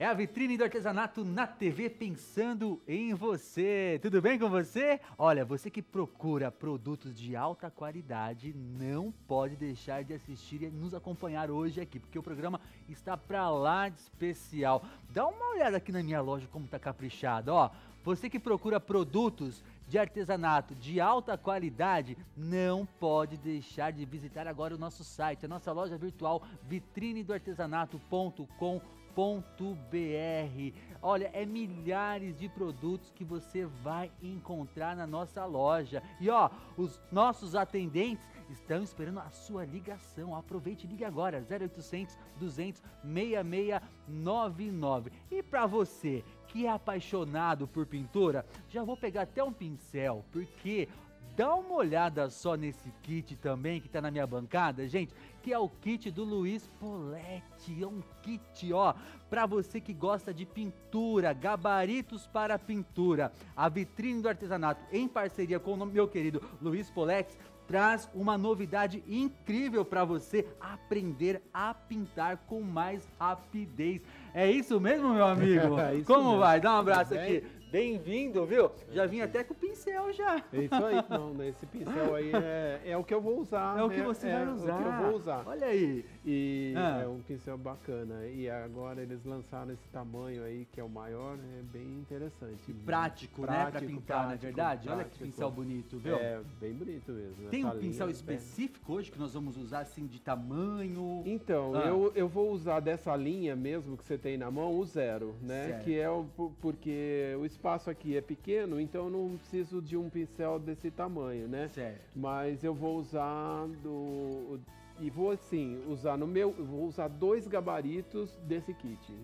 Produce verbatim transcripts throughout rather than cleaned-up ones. É a Vitrine do Artesanato na T V pensando em você. Tudo bem com você? Olha, você que procura produtos de alta qualidade não pode deixar de assistir e nos acompanhar hoje aqui, porque o programa está pra lá de especial. Dá uma olhada aqui na minha loja como tá caprichado, ó. Você que procura produtos de artesanato de alta qualidade, não pode deixar de visitar agora o nosso site, a nossa loja virtual vitrine do artesanato ponto com ponto br. Olha, é milhares de produtos que você vai encontrar na nossa loja. E ó, os nossos atendentes estão esperando a sua ligação. Aproveite e ligue agora, zero oitocentos, duzentos, seis seis nove nove. E para você que é apaixonado por pintura, já vou pegar até um pincel, porque dá uma olhada só nesse kit também que tá na minha bancada, gente, que é o kit do Luis Poletti. É um kit, ó, para você que gosta de pintura, gabaritos para pintura. A Vitrine do Artesanato, em parceria com o meu querido Luis Poletti, traz uma novidade incrível para você aprender a pintar com mais rapidez. É isso mesmo, meu amigo? É isso Como mesmo. Vai? Dá um abraço é aqui. Bem-vindo, viu? Já vim até com o pincel já. É isso aí. Não, esse pincel aí é, é o que eu vou usar. É o que né? você é vai usar. É o que eu vou usar. Olha aí. E ah. é um pincel bacana. E agora eles lançaram esse tamanho aí, que é o maior, é bem interessante. E prático, prático, né? Pra pintar, na é verdade? Prático. Olha que pincel bonito, viu? É, bem bonito mesmo, né? Tem um pincel específico hoje que nós vamos usar, assim, de tamanho? Então, ah. eu, eu vou usar dessa linha mesmo que você tem na mão, o zero, né? Certo. Que é o, porque o espaço aqui é pequeno, então eu não preciso de um pincel desse tamanho, né? Certo. Mas eu vou usar do... E vou, assim, usar no meu... Vou usar dois gabaritos desse kit.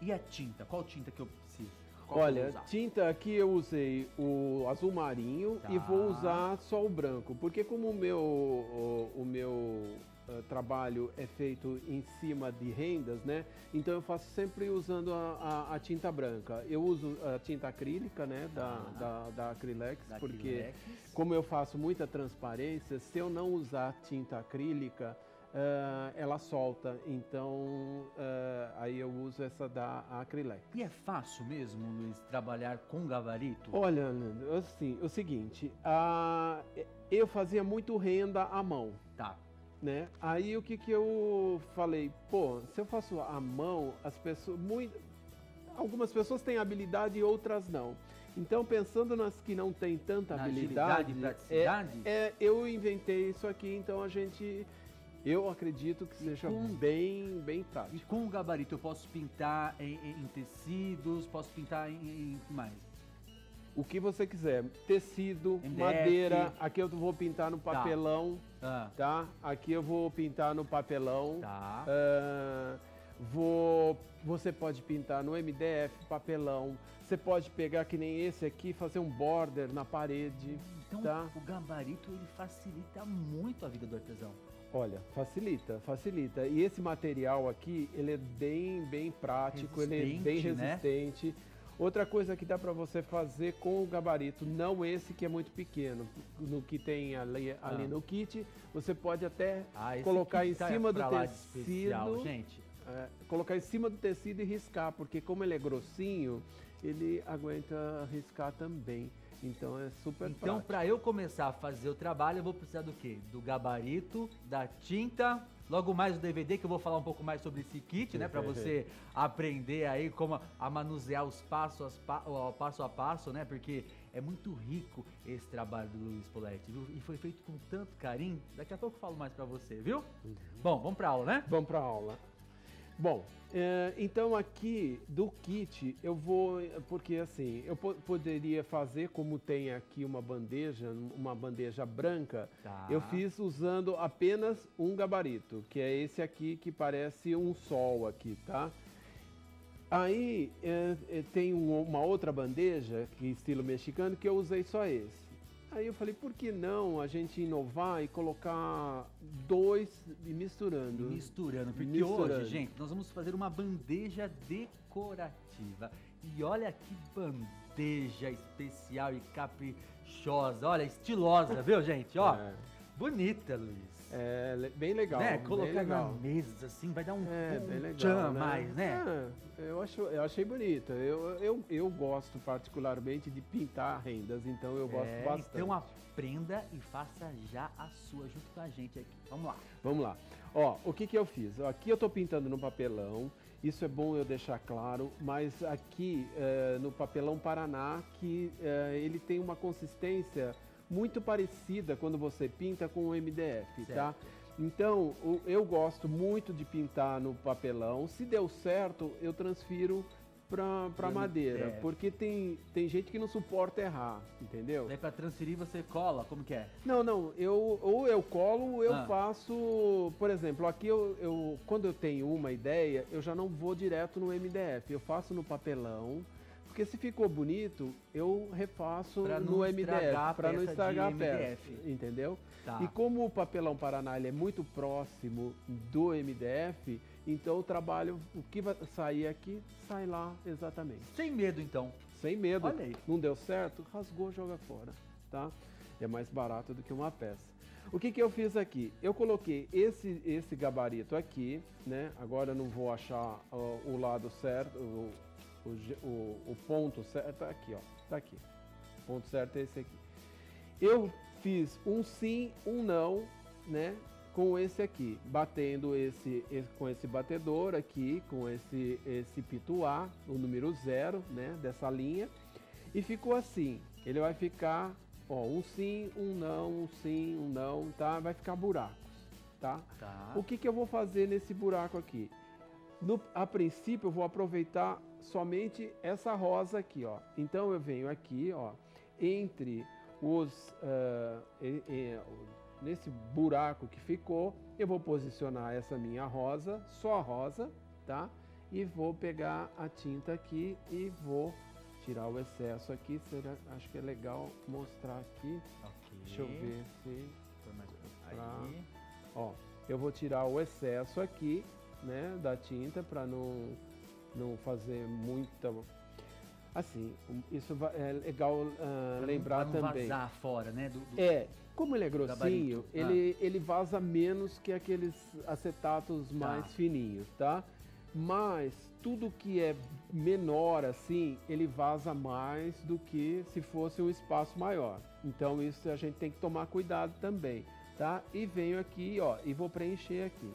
E a tinta? Qual tinta que eu preciso? Olha, tinta aqui eu usei o azul marinho, tá, e vou usar só o branco, porque como o meu, o, o meu uh, trabalho é feito em cima de rendas, né? Então eu faço sempre usando a, a, a tinta branca. Eu uso a tinta acrílica, né? Da, ah, da, da Acrilex, da porque Acrilex. Como eu faço muita transparência, se eu não usar tinta acrílica, Uh, ela solta, então uh, aí eu uso essa da Acrilex. E é fácil mesmo, Luiz, trabalhar com gabarito? Olha, Leandro, assim, o seguinte, uh, eu fazia muito renda à mão. Tá. Né? Aí o que que eu falei? Pô, se eu faço à mão, as pessoas, muito, algumas pessoas têm habilidade e outras não. Então, pensando nas que não têm tanta Na habilidade, praticidade? É, é, eu inventei isso aqui, então a gente... Eu acredito que seja com, bem, bem tático. E com o gabarito eu posso pintar em, em tecidos, posso pintar em, em mais? O que você quiser. Tecido, M D F, madeira. Aqui eu vou pintar no papelão, tá? tá? Aqui eu vou pintar no papelão. Tá. Uh, vou, você pode pintar no M D F, papelão. Você pode pegar que nem esse aqui, fazer um border na parede. Então, tá? O gabarito ele facilita muito a vida do artesão. Olha, facilita, facilita. E esse material aqui, ele é bem, bem prático, resistente, ele é bem resistente. Né? Outra coisa que dá para você fazer com o gabarito, não esse que é muito pequeno, no que tem ali, ali ah. no kit, você pode até ah, colocar em tá cima do tecido, especial, gente. É, colocar em cima do tecido e riscar, porque como ele é grossinho, ele aguenta riscar também. Então é super prático. Então, para eu começar a fazer o trabalho, eu vou precisar do quê? Do gabarito, da tinta, logo mais o D V D, que eu vou falar um pouco mais sobre esse kit, né? Para você aprender aí como a manusear os passos, passo a passo, né? Porque é muito rico esse trabalho do Luis Poletti, viu? E foi feito com tanto carinho. Daqui a pouco eu falo mais para você, viu? Uhum. Bom, vamos para aula, né? Vamos para aula. Bom, então aqui do kit eu vou, porque assim, eu poderia fazer como tem aqui uma bandeja, uma bandeja branca, tá. Eu fiz usando apenas um gabarito, que é esse aqui que parece um sol aqui, tá? Aí tem uma outra bandeja, que estilo mexicano, que eu usei só esse. Aí eu falei, por que não a gente inovar e colocar dois e misturando? Misturando, porque misturando. Hoje, gente, nós vamos fazer uma bandeja decorativa. E olha que bandeja especial e caprichosa, olha, estilosa, viu, gente? Ó, é. Bonita, Luiz. É bem legal. Né? Colocar legal. Na mesa, assim, vai dar um, é, um bem legal, tchan né? mais, né? É, eu, acho, eu achei bonita. Eu, eu, eu gosto particularmente de pintar rendas, então eu gosto é, bastante. Então aprenda e faça já a sua junto com a gente aqui. Vamos lá. Vamos lá. Ó, o que que eu fiz? Aqui eu tô pintando no papelão. Isso é bom eu deixar claro, mas aqui é, no papelão Paraná, que é, ele tem uma consistência muito parecida quando você pinta com o M D F, certo. Tá? Então, eu gosto muito de pintar no papelão. Se deu certo, eu transfiro para madeira, é. Porque tem, tem gente que não suporta errar, entendeu? Daí para transferir você cola, como que é? Não, não, eu, ou eu colo ou eu ah. faço, por exemplo, aqui eu, eu, quando eu tenho uma ideia, eu já não vou direto no M D F, eu faço no papelão, porque se ficou bonito, eu refaço no M D F, para não estragar a peça, entendeu? Tá. E como o papelão Paraná ele é muito próximo do M D F, então o trabalho, o que vai sair aqui, sai lá exatamente. Sem medo, então. Sem medo. Olha aí. Não deu certo, rasgou, joga fora, tá? É mais barato do que uma peça. O que que eu fiz aqui? Eu coloquei esse, esse gabarito aqui, né? Agora eu não vou achar ó, o lado certo, o, o, o, o ponto certo. Tá aqui, ó. Tá aqui. O ponto certo é esse aqui. Eu fiz um sim, um não, né? Com esse aqui, batendo esse, esse, com esse batedor aqui, com esse, esse pituá, o número zero, né, dessa linha. E ficou assim, ele vai ficar, ó, um sim, um não, um sim, um não, tá? Vai ficar buracos, tá? Tá. O que que eu vou fazer nesse buraco aqui? No, a princípio, eu vou aproveitar somente essa rosa aqui, ó. Então, eu venho aqui, ó, entre os... Uh, e, e, nesse buraco que ficou, eu vou posicionar essa minha rosa, só a rosa, tá? E vou pegar a tinta aqui e vou tirar o excesso aqui. Será? Acho que é legal mostrar aqui. Okay. Deixa eu ver se... Pra... Aí. Ó, eu vou tirar o excesso aqui, né, da tinta, para não, não fazer muita... Assim, isso é legal uh, lembrar também. Pra não vazar fora, né? Do, do... É. Como ele é grossinho, ah. ele, ele vaza menos que aqueles acetatos mais ah. fininhos, tá? Mas tudo que é menor assim, ele vaza mais do que se fosse um espaço maior. Então isso a gente tem que tomar cuidado também, tá? E venho aqui, ó, e vou preencher aqui.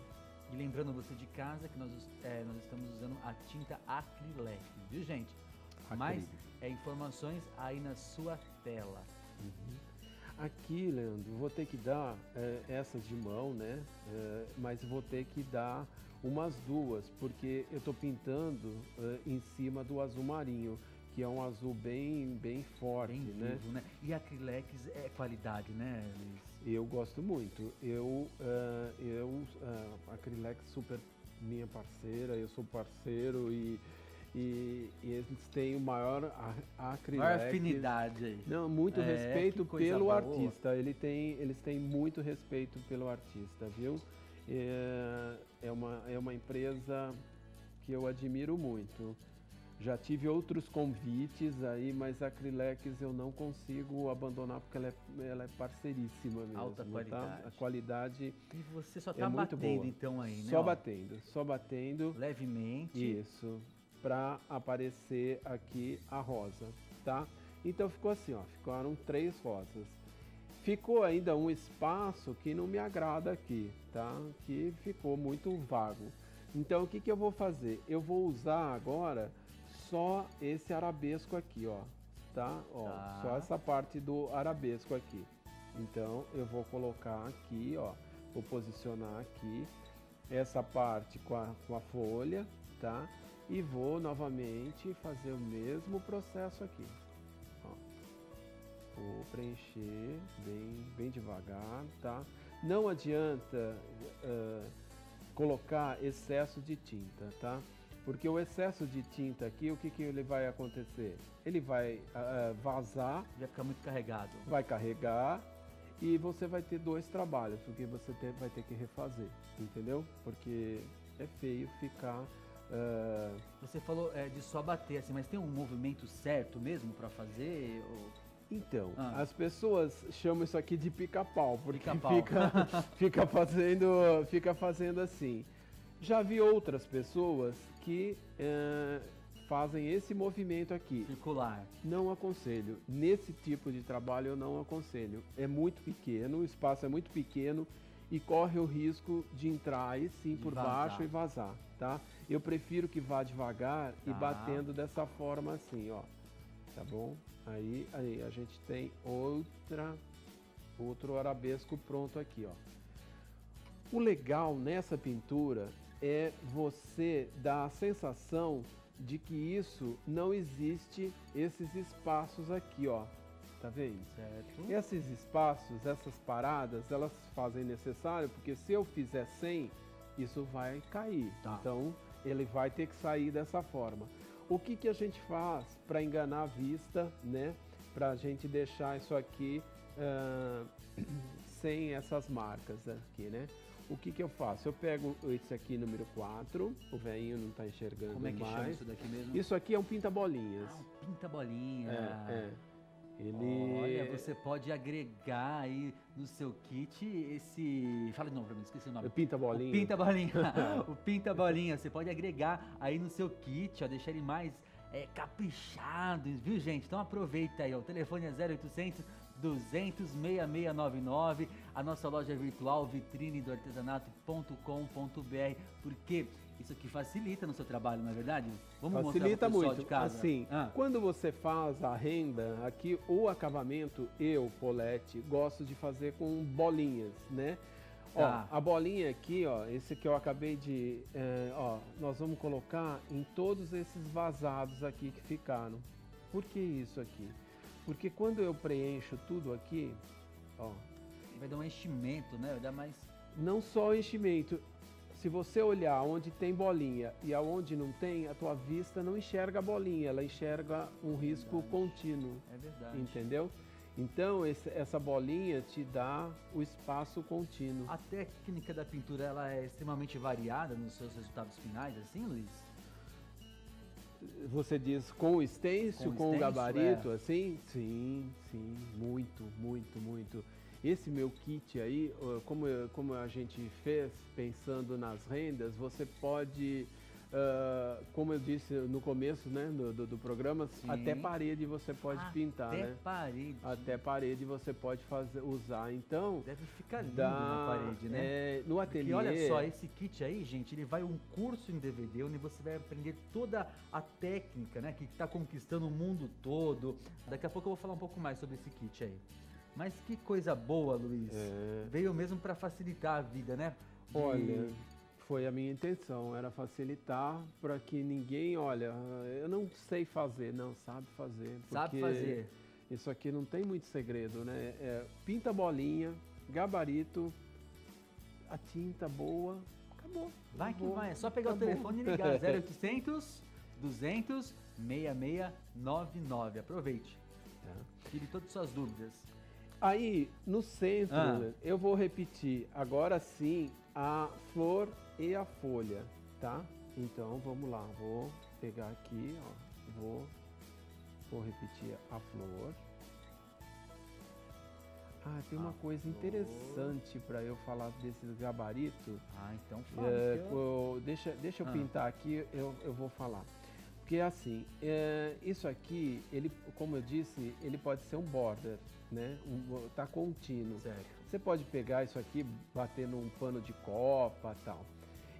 E lembrando você de casa que nós, é, nós estamos usando a tinta Acrilex, viu gente? Acrílico. Mas é informações aí na sua tela. Uhum. Aqui, Leandro, vou ter que dar é, essas de mão, né? É, mas vou ter que dar umas duas, porque eu tô pintando é, em cima do azul marinho, que é um azul bem, bem forte, bem vivo, né? né? E Acrilex é qualidade, né, Luiz? Eu gosto muito. Eu, uh, eu uh, Acrilex super minha parceira, eu sou parceiro e... E, e eles têm o maior Acrilex, maior afinidade aí. Não, muito é, respeito pelo boa. artista. Ele tem, eles têm muito respeito pelo artista, viu? É, é, uma, é uma empresa que eu admiro muito. Já tive outros convites aí, mas a Acrilex eu não consigo abandonar porque ela é, ela é parceiríssima mesmo. Alta qualidade. Tá? A qualidade E você só tá é batendo então aí, né? Só ó. batendo, só batendo. Levemente. Isso. Para aparecer aqui a rosa, tá? Então ficou assim, ó, ficaram três rosas. Ficou ainda um espaço que não me agrada aqui, tá? Que ficou muito vago. Então o que que eu vou fazer? Eu vou usar agora só esse arabesco aqui, ó, tá? Ó, tá. Só essa parte do arabesco aqui. Então eu vou colocar aqui, ó, vou posicionar aqui essa parte com a, com a folha, tá? E vou novamente fazer o mesmo processo aqui. Ó. Vou preencher bem, bem devagar, tá? Não adianta uh, colocar excesso de tinta, tá? Porque o excesso de tinta aqui, o que que ele vai acontecer? Ele vai uh, vazar. Vai ficar muito carregado. Vai carregar. E você vai ter dois trabalhos, porque você ter, vai ter que refazer, entendeu? Porque é feio ficar... Uh... Você falou é, de só bater, assim, mas tem um movimento certo mesmo para fazer? Ou... Então, ah. as pessoas chamam isso aqui de pica-pau, porque pica-pau. Fica, fica, fazendo, fica fazendo assim. Já vi outras pessoas que uh, fazem esse movimento aqui. Circular. Não aconselho. Nesse tipo de trabalho eu não aconselho. É muito pequeno, o espaço é muito pequeno e corre o risco de entrar e sim por baixo e vazar, tá? Eu prefiro que vá devagar tá. e batendo dessa forma assim, ó. Tá bom? Aí, aí a gente tem outra, outro arabesco pronto aqui, ó. O legal nessa pintura é você dar a sensação de que isso não existe, esses espaços aqui, ó. Tá vendo? Certo. Esses espaços, essas paradas, elas fazem necessário, porque se eu fizer sem, isso vai cair. Tá. Então, ele vai ter que sair dessa forma. O que que a gente faz para enganar a vista, né? Para a gente deixar isso aqui uh, sem essas marcas aqui, né? O que que eu faço? Eu pego esse aqui número quatro, o velhinho não está enxergando mais. Como é que mais. chama isso daqui mesmo? Isso aqui é um pinta-bolinhas. Ah, um pinta-bolinha. É, é. Ele... Olha, você pode agregar aí no seu kit esse... Fala de novo pra mim, esqueci o nome. O pinta-bolinha. O pinta-bolinha. O pinta-bolinha. Você pode agregar aí no seu kit, ó, deixar ele mais é, caprichado, viu, gente? Então aproveita aí, ó. O telefone é zero oitocentos, duzentos, seis seis nove nove. A nossa loja virtual, vitrine do artesanato ponto com ponto br. Porque isso aqui facilita no seu trabalho, não é verdade? Vamos facilita mostrar pro pessoal muito. De casa. Assim, ah. Quando você faz a renda, aqui o acabamento, eu, Poletti, gosto de fazer com bolinhas, né? Tá. Ó, a bolinha aqui, ó, esse que eu acabei de... É, ó, nós vamos colocar em todos esses vazados aqui que ficaram. Por que isso aqui? Porque quando eu preencho tudo aqui, ó... Vai dar um enchimento, né? Vai dar mais... Não só enchimento. Se você olhar onde tem bolinha e aonde não tem, a tua vista não enxerga a bolinha, ela enxerga um é risco verdade. contínuo. É verdade. Entendeu? Então, esse, essa bolinha te dá o espaço contínuo. A técnica da pintura, ela é extremamente variada nos seus resultados finais, assim, Luiz? Você diz com o stencil, com, com o gabarito, é. assim? Sim, sim, muito, muito, muito. Esse meu kit aí, como, eu, como a gente fez pensando nas rendas, você pode, uh, como eu disse no começo, né, do, do, do programa, Sim. até parede você pode até pintar, né? Até parede. Até parede você pode fazer, usar, então... Deve ficar lindo dá, na parede, né? É, no ateliê... E olha só, esse kit aí, gente, ele vai um curso em D V D, onde você vai aprender toda a técnica, né, que está conquistando o mundo todo. Daqui a pouco eu vou falar um pouco mais sobre esse kit aí. Mas que coisa boa, Luiz. É. Veio mesmo para facilitar a vida, né? De... Olha, foi a minha intenção, era facilitar para que ninguém, olha, eu não sei fazer, não, sabe fazer. Sabe fazer. Isso aqui não tem muito segredo, né? É, pinta bolinha, gabarito, a tinta boa, acabou. Vai acabou, que vai, é só pegar acabou. o telefone e ligar, zero oitocentos, duzentos, seis seis nove nove. Aproveite, é. tire todas as suas dúvidas. Aí, no centro, ah. eu vou repetir, agora sim, a flor e a folha, tá? Então, vamos lá, vou pegar aqui, ó, vou, vou repetir a flor. Ah, tem uma a coisa flor. interessante para eu falar desses gabaritos. Ah, então fala. É, eu... Deixa, deixa eu ah. pintar aqui, eu, eu vou falar. Porque assim, é, isso aqui, ele, como eu disse, ele pode ser um border, né? Um, tá contínuo. Certo. Você pode pegar isso aqui, bater num pano de copa e tal.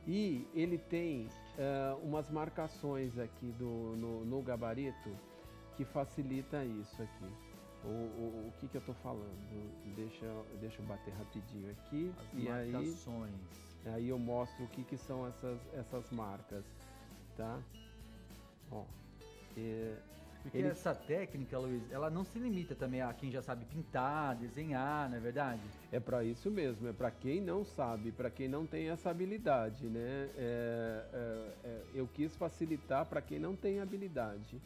E ele tem é, umas marcações aqui do, no, no gabarito que facilita isso aqui. O, o, o que que eu tô falando? Deixa, deixa eu bater rapidinho aqui. As e marcações. Aí, aí eu mostro o que que são essas, essas marcas, tá? Ó, é, porque ele... essa técnica, Luiz, ela não se limita também a quem já sabe pintar, desenhar, não é verdade? É para isso mesmo, é para quem não sabe, para quem não tem essa habilidade, né? É, é, é, eu quis facilitar para quem não tem habilidade.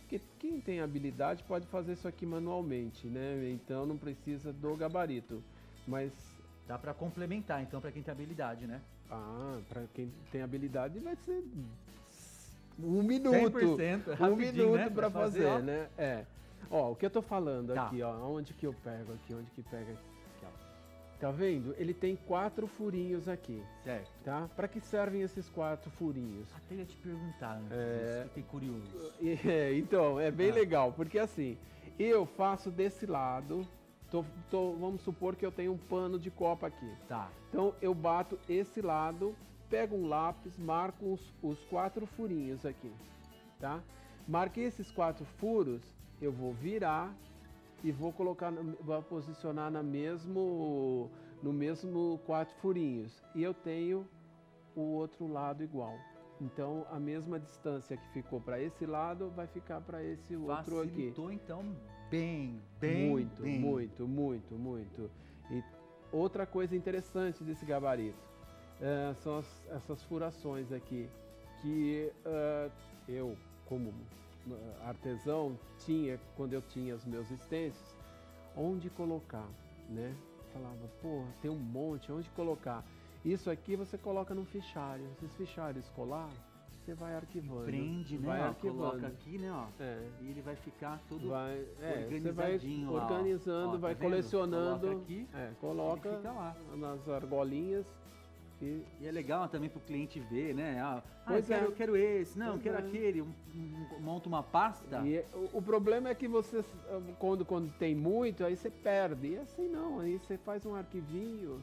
Porque quem tem habilidade pode fazer isso aqui manualmente, né? Então não precisa do gabarito, mas... Dá para complementar, então, para quem tem habilidade, né? Ah, para quem tem habilidade vai ser... Um minuto, um minuto, né, para fazer, fazer, né? É. Ó, o que eu tô falando tá. aqui, ó, onde que eu pego aqui, onde que pega aqui, ó. Tá vendo? Ele tem quatro furinhos aqui. Certo. Tá? Pra que servem esses quatro furinhos? Até ia te perguntar antes, é... eu fiquei curioso. É, então, é bem ah. legal, porque assim, eu faço desse lado... Tô, tô, vamos supor que eu tenho um pano de copa aqui. Tá. Então eu bato esse lado, pego um lápis, marco os, os quatro furinhos aqui, tá? Marquei esses quatro furos, eu vou virar e vou colocar, vou posicionar na mesmo, no mesmo quatro furinhos. E eu tenho o outro lado igual. Então, a mesma distância que ficou para esse lado vai ficar para esse outro aqui. Facilitou, então, bem, bem, muito, bem. muito, muito, muito. E outra coisa interessante desse gabarito uh, são as, essas furações aqui, que uh, eu, como artesão, tinha, quando eu tinha os meus stencils, onde colocar, né? Falava, porra, tem um monte, onde colocar? Isso aqui você coloca num fichário. Esses fichários colar, você vai arquivando. Prende, né? Vai arquivando. Coloca aqui, né? Ó, é. E ele vai ficar todo vai, é, organizadinho. Você vai organizando, ó. Ó, vai tá colecionando. Coloca aqui, é, coloca ele fica lá. Nas argolinhas. E... e é legal também para o cliente ver, né? Ah, pois eu, é. quero, eu quero esse, não, pois eu quero é. aquele. Monta uma pasta. E o, o problema é que você, quando, quando tem muito, aí você perde. E assim não, aí você faz um arquivinho.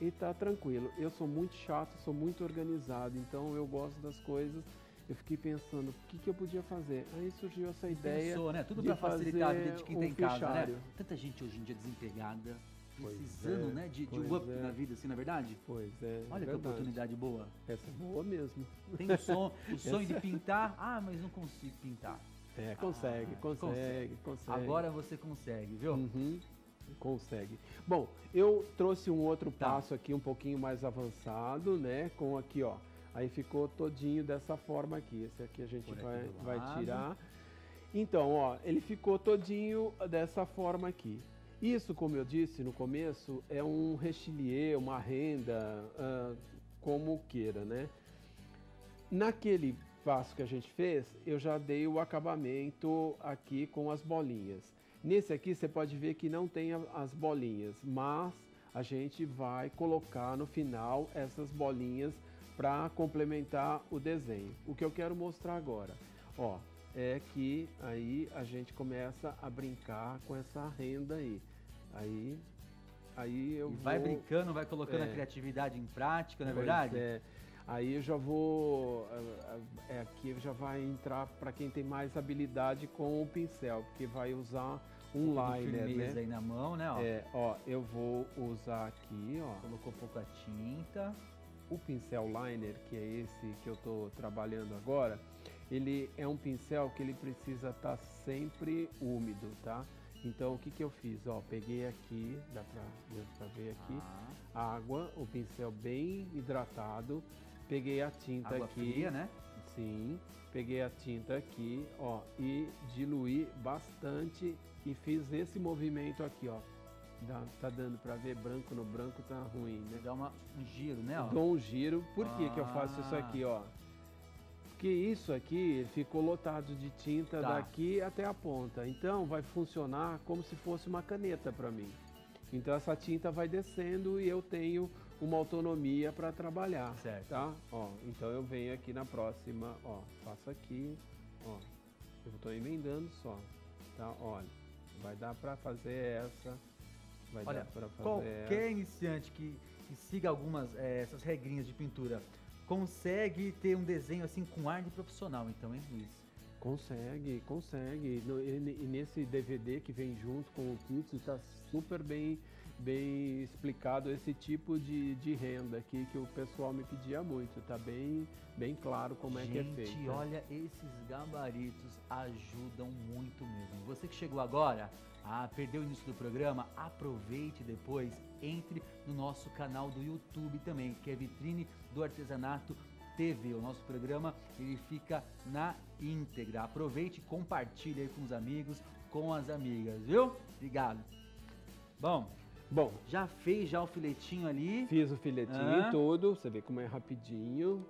E tá tranquilo. Eu sou muito chato, sou muito organizado, então eu gosto das coisas. Eu fiquei pensando, o que, que eu podia fazer? Aí surgiu essa ideia. Pensou, né? Tudo para facilitar a vida de quem um tem em casa, né? Tanta gente hoje em dia desempregada, precisando, é, né? De, de um up é. na vida, assim, na verdade? Pois é. Olha verdade. Que oportunidade boa. Essa é boa mesmo. Tem o, son, o sonho de pintar, ah, mas não consigo pintar. É, consegue, ah, consegue, consegue, consegue. Agora você consegue, viu? Uhum. Consegue. Bom, eu trouxe um outro tá. passo aqui um pouquinho mais avançado, né? Com aqui, ó. Aí ficou todinho dessa forma aqui. Esse aqui a gente aqui vai, vai tirar. Então, ó, ele ficou todinho dessa forma aqui. Isso, como eu disse no começo, é um rechilier, uma renda, uh, como queira, né? Naquele passo que a gente fez, eu já dei o acabamento aqui com as bolinhas. Nesse aqui você pode ver que não tem as bolinhas, mas a gente vai colocar no final essas bolinhas para complementar o desenho. O que eu quero mostrar agora, ó, é que aí a gente começa a brincar com essa renda aí. Aí, aí eu e vai vou... brincando, vai colocando é. a criatividade em prática, não é pois verdade? É. Aí eu já vou, é, aqui já vai entrar para quem tem mais habilidade com o pincel, porque vai usar um liner, firmeza, né? Aí na mão, né? Ó. É, ó, eu vou usar aqui, ó. Colocou pouca tinta. O pincel liner, que é esse que eu tô trabalhando agora, ele é um pincel que ele precisa estar sempre úmido, tá? Então o que que eu fiz? Ó, peguei aqui, dá pra, dá pra ver aqui, ah. água, o pincel bem hidratado. Peguei a tinta água aqui, fria, né? Sim, peguei a tinta aqui, ó, e diluí bastante e fiz esse movimento aqui, ó. Dá, tá dando pra ver, branco no branco tá ruim, né? Dá uma, um giro, né? Ó? Dou um giro. Por ah. que que eu faço isso aqui, ó? Porque isso aqui ficou lotado de tinta tá. daqui até a ponta. Então vai funcionar como se fosse uma caneta pra mim. Então essa tinta vai descendo e eu tenho uma autonomia para trabalhar, certo. Tá? Ó, então eu venho aqui na próxima, ó, faço aqui, ó, eu estou emendando só, tá? Olha, vai dar para fazer essa, vai Olha, dar para fazer qualquer essa. Iniciante que, que siga algumas é, essas regrinhas de pintura consegue ter um desenho assim com ar de profissional, então, hein, Luiz? Consegue, consegue. E nesse D V D que vem junto com o kit está super bem, bem explicado esse tipo de, de renda aqui que o pessoal me pedia muito. Está bem, bem claro como Gente, é que é feito. Gente, olha, esses gabaritos ajudam muito mesmo. Você que chegou agora, ah, perdeu o início do programa, aproveite depois, entre no nosso canal do YouTube também, que é Vitrine do Artesanato T V. O nosso programa ele fica na íntegra. Aproveite e compartilhe aí com os amigos, com as amigas, viu? Obrigado. Bom, bom, já fez já o filetinho ali? Fiz o filetinho ah. todo, você vê como é rapidinho.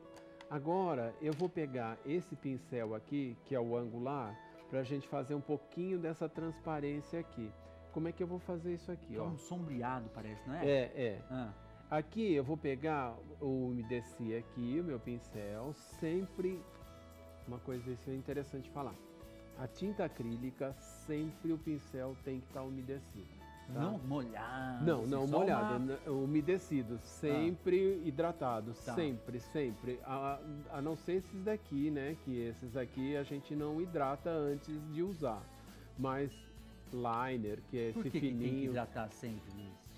Agora eu vou pegar esse pincel aqui, que é o angular, para a gente fazer um pouquinho dessa transparência aqui. Como é que eu vou fazer isso aqui? É um sombreado, parece, não é? É, é. Ah. Aqui eu vou pegar o umedecer aqui, o meu pincel, sempre... Uma coisa isso é interessante falar. A tinta acrílica, sempre o pincel tem que estar umedecido. Tá? Não molhado. Não, não molhado. Uma... Umedecido, sempre ah. hidratado, tá. sempre, sempre. A, a não ser esses daqui, né? Que esses aqui a gente não hidrata antes de usar. Mas liner, que é Por esse que fininho... Por que tem que hidratar sempre nisso?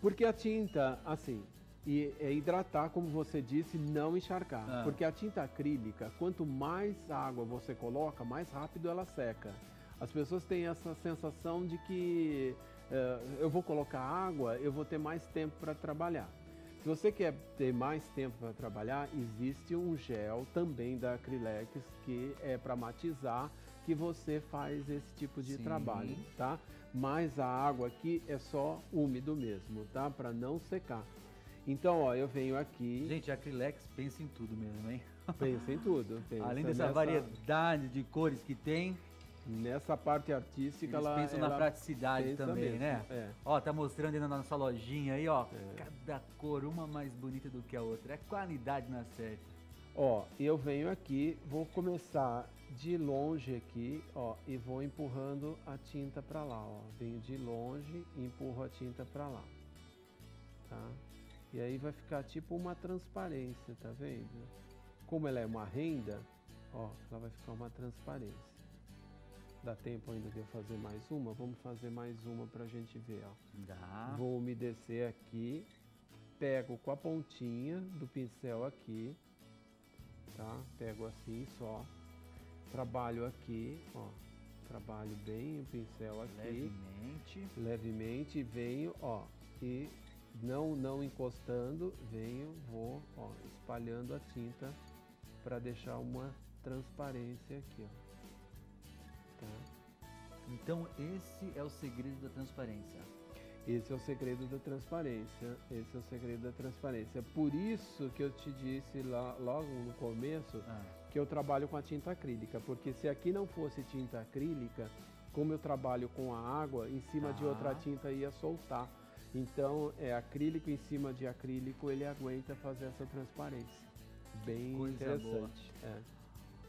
Porque a tinta, assim... E é hidratar, como você disse, não encharcar. Ah. Porque a tinta acrílica, quanto mais água você coloca, mais rápido ela seca. As pessoas têm essa sensação de que uh, eu vou colocar água, eu vou ter mais tempo para trabalhar. Se você quer ter mais tempo para trabalhar, existe um gel também da Acrilex, que é para matizar, que você faz esse tipo de Sim. trabalho, tá? Mas a água aqui é só úmido mesmo, tá? Para não secar. Então, ó, eu venho aqui... Gente, a Acrilex pensa em tudo mesmo, hein? Pensa em tudo. Pensa Além dessa nessa... variedade de cores que tem... Nessa parte artística, ela... Eles pensam ela na praticidade também, mesmo, né? É. Ó, tá mostrando aí na nossa lojinha aí, ó. É. Cada cor, uma mais bonita do que a outra. É qualidade na certa. Ó, eu venho aqui, vou começar de longe aqui, ó. E vou empurrando a tinta pra lá, ó. Venho de longe e empurro a tinta pra lá. Tá? E aí vai ficar tipo uma transparência, tá vendo? Como ela é uma renda, ó, ela vai ficar uma transparência. Dá tempo ainda de eu fazer mais uma? Vamos fazer mais uma pra gente ver, ó. Dá. Vou umedecer aqui, pego com a pontinha do pincel aqui, tá? Pego assim só, trabalho aqui, ó. Trabalho bem o pincel aqui. Levemente. Levemente, venho, ó, e... Não, não encostando, venho, vou, ó, espalhando a tinta para deixar uma transparência aqui, ó. Tá? Então esse é o segredo da transparência. Esse é o segredo da transparência, esse é o segredo da transparência. Por isso que eu te disse lá, logo no começo, ah. que eu trabalho com a tinta acrílica, porque se aqui não fosse tinta acrílica, como eu trabalho com a água, em cima ah. de outra tinta ia soltar. Então, é acrílico em cima de acrílico, ele aguenta fazer essa transparência. Bem Coisa interessante. É.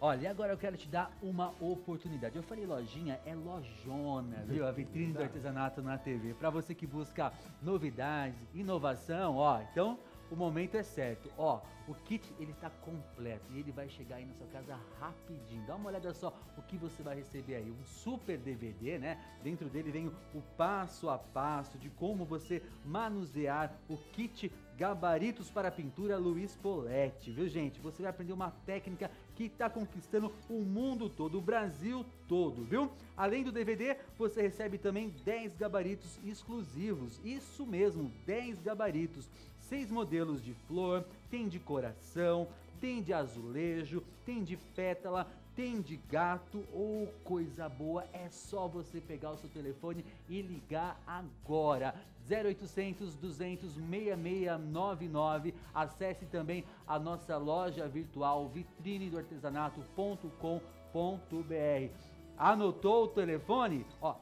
Olha, e agora eu quero te dar uma oportunidade. Eu falei lojinha, é lojona, viu? A Vitrine do Artesanato na T V. Para você que busca novidades, inovação, ó, então o momento é certo. Ó, o kit, ele tá completo e ele vai chegar aí na sua casa rapidinho. Dá uma olhada só o que você vai receber aí. Um super D V D, né? Dentro dele vem o passo a passo de como você manusear o kit Gabaritos para Pintura Luis Poletti, viu, gente? Você vai aprender uma técnica que tá conquistando o mundo todo, o Brasil todo, viu? Além do D V D, você recebe também dez gabaritos exclusivos. Isso mesmo, dez gabaritos. Seis modelos de flor, tem de coração, tem de azulejo, tem de pétala, tem de gato, ou oh, coisa boa, é só você pegar o seu telefone e ligar agora, zero oitocentos, duzentos, seis seis nove nove, acesse também a nossa loja virtual vitrine do artesanato ponto com ponto br, anotou o telefone? Ó,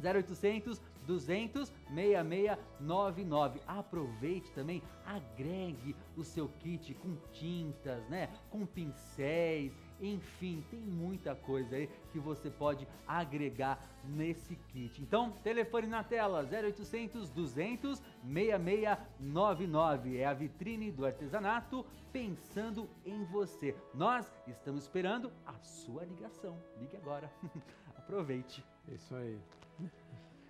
zero oitocentos, duzentos, seis seis nove nove. Aproveite também, agregue o seu kit com tintas, né? Com pincéis, enfim, tem muita coisa aí que você pode agregar nesse kit. Então, telefone na tela, zero oitocentos, duzentos, seis seis nove nove. É a Vitrine do Artesanato pensando em você. Nós estamos esperando a sua ligação. Ligue agora. Aproveite. Isso aí.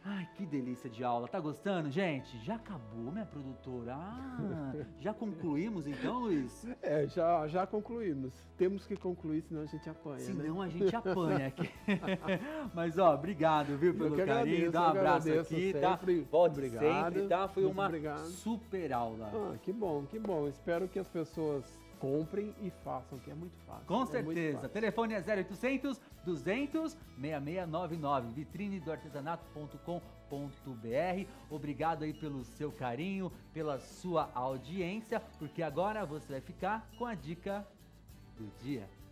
Ai, que delícia de aula. Tá gostando, gente? Já acabou, minha produtora? Ah, já concluímos então, Luiz? É, já, já concluímos. Temos que concluir, senão a gente apanha, Senão né? a gente apanha aqui. Mas, ó, obrigado, viu, pelo carinho. Agradeço, Dá um abraço aqui, sempre. tá? Pode obrigado, sempre, tá? Foi uma obrigado. super aula. Ah, que bom, que bom. Espero que as pessoas comprem e façam, que é muito fácil. Com é certeza. Fácil. Telefone é zero oitocentos, duzentos, seis seis nove nove, vitrine do artesanato ponto com ponto br. Obrigado aí pelo seu carinho, pela sua audiência, porque agora você vai ficar com a dica do dia.